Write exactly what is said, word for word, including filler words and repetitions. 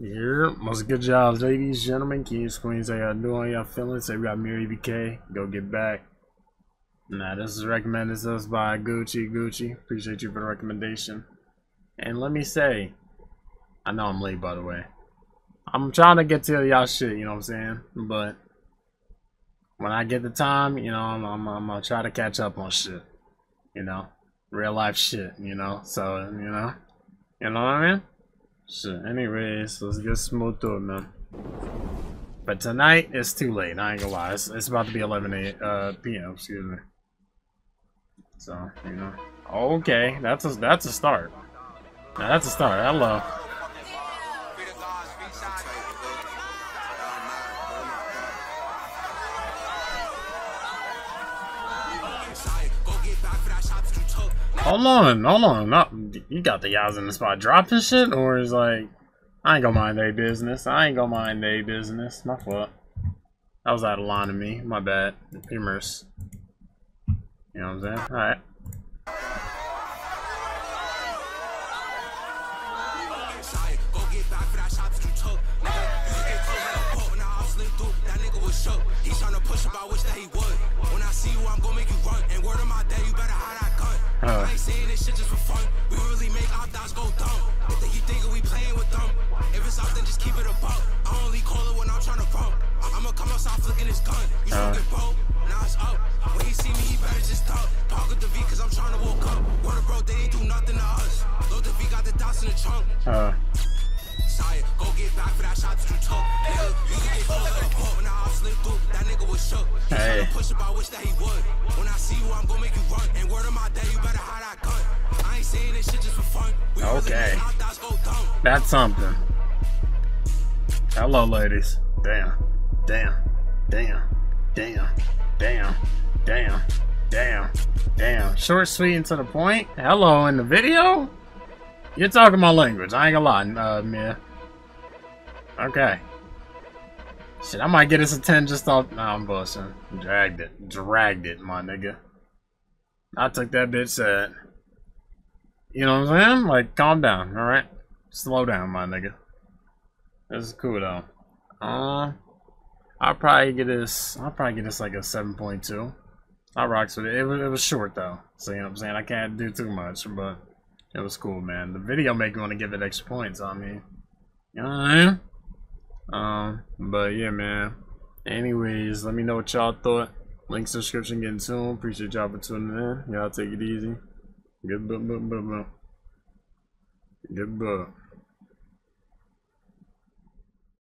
Yeah, most good jobs, ladies, gentlemen, kids, queens. I got doing y'all feelings. They got Mir E B K. Go Get Back. Now, this is recommended to us by Gucci Gucci. Appreciate you for the recommendation. And let me say, I know I'm late, by the way. I'm trying to get to y'all shit, you know what I'm saying? But when I get the time, you know, I'm, I'm, I'm gonna try to catch up on shit. You know, real life shit. You know, so you know, you know what I mean. Shit, anyways, let's get smooth to it, man. But tonight, it's too late, I ain't gonna lie. It's, it's about to be eleven p m, excuse me. So, you know. Okay, that's a, that's a start. Now, that's a start, hello. Hold on, hold on, not, you got the guys in the spot dropping shit, or is like, I ain't gonna mind their business, I ain't gonna mind their business, my fault. That was out of line to me, my bad, humorous. You know what I'm saying, alright. Uh. Uh. Go get back for that shot that you took. Hey. Okay. That's something. Hello, ladies. Damn. Damn. Damn. Damn. Damn. Damn. Damn. Damn. Short, sweet, and to the point. Hello in the video? You're talking my language. I ain't gonna lie, uh, Mir. Okay. Shit, I might get us a ten just off. Nah, I'm busting. Dragged it. Dragged it, my nigga. I took that bitch sad. You know what I'm saying? Like, calm down, alright? Slow down, my nigga. This is cool, though. Uh, I'll probably get this. I'll probably get this like a seven point two. I rocks with it. It was, it was short, though. So, you know what I'm saying? I can't do too much, but it was cool, man. The video make me want to give it extra points on me. You know what I mean? Um, but yeah, man. Anyways, let me know what y'all thought. Link subscription getting soon. Appreciate y'all for tuning in. Y'all take it easy. Good book, book, book, book. Good book.